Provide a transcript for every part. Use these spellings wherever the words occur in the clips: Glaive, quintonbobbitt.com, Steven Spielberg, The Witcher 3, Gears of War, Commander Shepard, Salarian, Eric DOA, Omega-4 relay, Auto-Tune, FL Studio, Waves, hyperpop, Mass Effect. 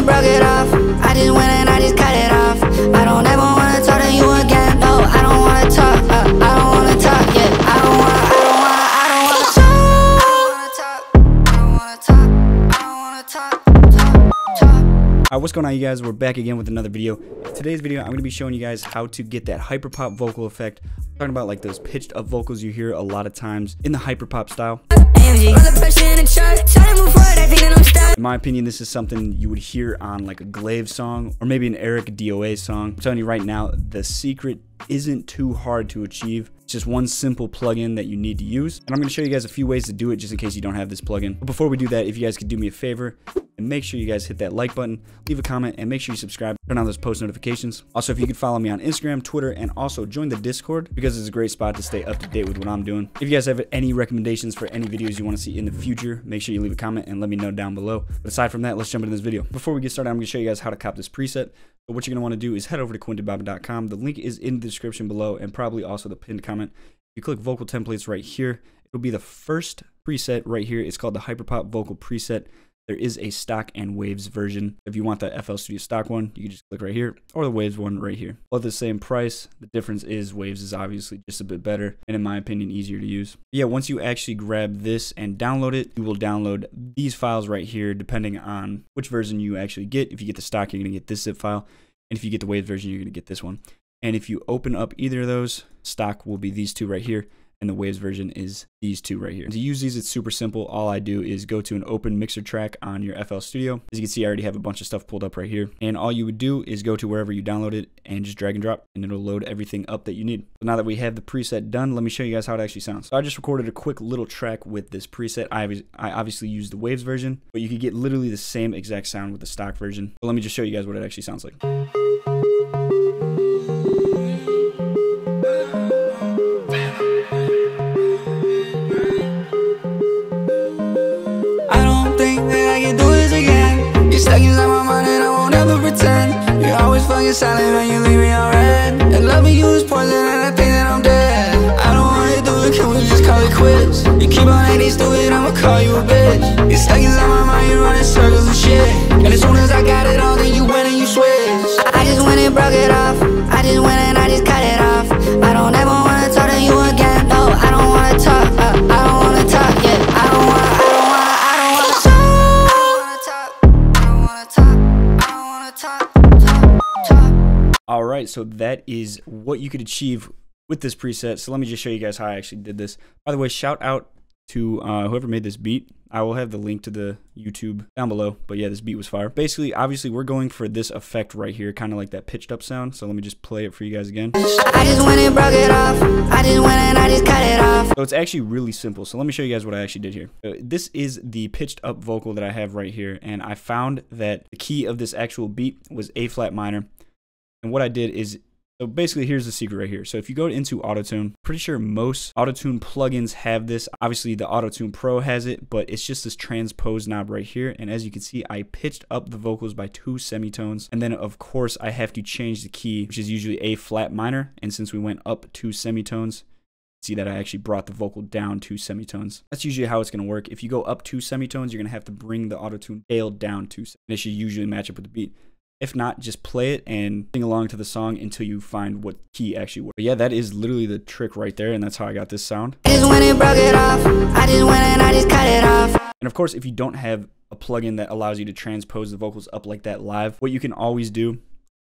and broke it off. I just went and I just cut it off. I don't ever wanna talk to you again. No, I don't wanna talk. I don't wanna talk. Yeah, I don't wanna talk. Alright, what's going on, you guys? We're back again with another video. Today's video, I'm going to be showing you guys how to get that hyperpop vocal effect. I'm talking about like those pitched up vocals you hear a lot of times in the hyperpop style. In my opinion, this is something you would hear on like a Glaive song or maybe an Eric DOA song. I'm telling you right now, the secret isn't too hard to achieve. It's just one simple plugin that you need to use. And I'm going to show you guys a few ways to do it just in case you don't have this plugin. But before we do that, if you guys could do me a favor and make sure you guys hit that like button, leave a comment, and make sure you subscribe. Turn on those post notifications. Also, if you could follow me on Instagram, Twitter, and also join the Discord because it's a great spot to stay up to date with what I'm doing. If you guys have any recommendations for any videos you want to see in the future, make sure you leave a comment and let me know down below. But aside from that, let's jump into this video. Before we get started, I'm going to show you guys how to cop this preset. So what you're going to want to do is head over to quintonbobbitt.com. The link is in the description below and probably also the pinned comment. You click vocal templates right here. It'll be the first preset right here. It's called the Hyperpop Vocal Preset. There is a stock and Waves version. If you want the FL Studio stock one, you can just click right here, or the Waves one right here. Both the same price. The difference is Waves is obviously just a bit better and, in my opinion, easier to use. But yeah, once you actually grab this and download it, you will download these files right here depending on which version you actually get. If you get the stock, you're going to get this zip file. And if you get the Waves version, you're going to get this one. And if you open up either of those, stock will be these two right here, and the Waves version is these two right here. To use these, it's super simple. All I do is go to an open mixer track on your FL Studio. As you can see, I already have a bunch of stuff pulled up right here. And all you would do is go to wherever you download it and just drag and drop, and it'll load everything up that you need. So now that we have the preset done, let me show you guys how it actually sounds. So I just recorded a quick little track with this preset. I obviously used the Waves version, but you could get literally the same exact sound with the stock version. But let me just show you guys what it actually sounds like. Silent when you leave me on red, and loving you is poison and I think that I'm dead. I don't wanna do it, can we just call it quits? You keep on acting stupid, I'ma call you a bitch. You're stuck inside my mind, you're running circles and shit. And as soon as I got it all, then you went and you switched. I just went and broke it off. I just went and I just cut it off. I don't ever wanna talk to you again. No, I don't wanna talk. I don't wanna talk. Yeah, All right, so that is what you could achieve with this preset. So let me just show you guys how I actually did this. By the way, shout out to whoever made this beat. I will have the link to the YouTube down below. But yeah, this beat was fire. Basically, obviously, we're going for this effect right here, kind of like that pitched up sound. So let me just play it for you guys again. I just went and broke it off. I just went and I just cut it off. So it's actually really simple. So let me show you guys what I actually did here. So this is the pitched up vocal that I have right here. And I found that the key of this actual beat was A flat minor. And what I did is, so basically here's the secret right here. So if you go into Auto-Tune, pretty sure most Auto-Tune plugins have this. Obviously the Auto-Tune Pro has it, but it's just this transpose knob right here. And as you can see, I pitched up the vocals by 2 semitones. And then of course I have to change the key, which is usually A flat minor. And since we went up 2 semitones, see that I actually brought the vocal down 2 semitones. That's usually how it's going to work. If you go up 2 semitones, you're going to have to bring the Auto-Tune scale down 2 semitones. And it should usually match up with the beat. If not, just play it and sing along to the song until you find what key actually works. But yeah, that is literally the trick right there, and that's how I got this sound. I just went and broke it off. I just went and I just cut it off. And of course, if you don't have a plugin that allows you to transpose the vocals up like that live, what you can always do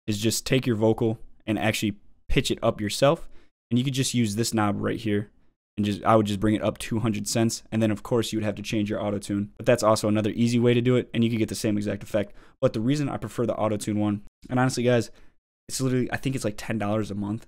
is just take your vocal and actually pitch it up yourself. And you could just use this knob right here. And I would just bring it up 200 cents. And then, of course, you would have to change your Auto-Tune. But that's also another easy way to do it. And you could get the same exact effect. But the reason I prefer the Auto-Tune one, and honestly, guys, it's literally, I think it's like $10 a month.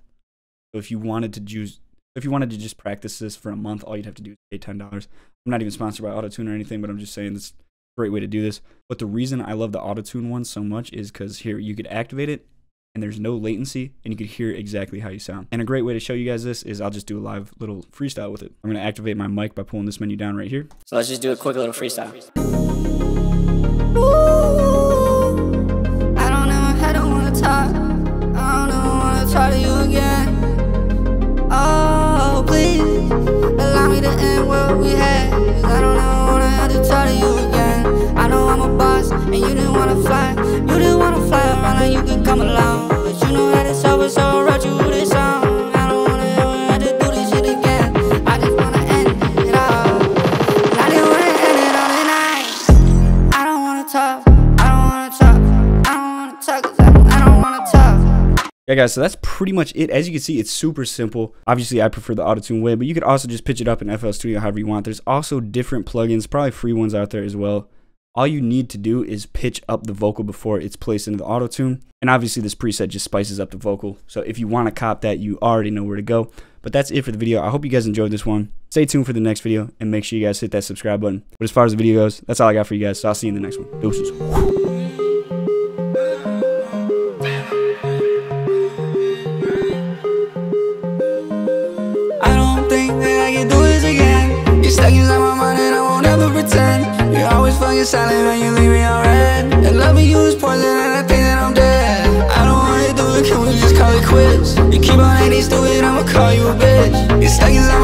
So if you wanted to just practice this for a month, all you'd have to do is pay $10. I'm not even sponsored by Auto-Tune or anything, but I'm just saying it's a great way to do this. But the reason I love the Auto-Tune one so much is because here, you could activate it, and there's no latency, and you could hear exactly how you sound. And a great way to show you guys this is I'll just do a live little freestyle with it. I'm gonna activate my mic by pulling this menu down right here. So let's just do a quick little freestyle. Ooh, I don't wanna talk. I don't wanna talk to you again. Oh, please, allow me to end what we had. I don't wanna have to talk to you again. I know I'm a boss, and you didn't want wanna fly, you didn't wanna fly, but now you can come along. But you know that it's over, so I wrote you this song. I don't wanna ever have to do this shit again. I just wanna end it all, and I didn't wanna end it all tonight. I don't wanna talk, I don't wanna talk, I don't wanna talk, 'cause I don't wanna talk. Yeah guys, so that's pretty much it. As you can see, it's super simple. Obviously I prefer the Auto-Tune way, but you could also just pitch it up in FL Studio however you want. There's also different plugins, probably free ones out there as well. All you need to do is pitch up the vocal before it's placed into the Auto-Tune. And obviously this preset just spices up the vocal. So if you want to cop that, you already know where to go. But that's it for the video. I hope you guys enjoyed this one. Stay tuned for the next video and make sure you guys hit that subscribe button. But as far as the video goes, that's all I got for you guys. So I'll see you in the next one. Deuces. Silent when you leave me on red, and loving you is poison and I think that I'm dead. I don't wanna do it, can we just call it quits? You keep on hating, stupid, I'ma call you a bitch. It's like it's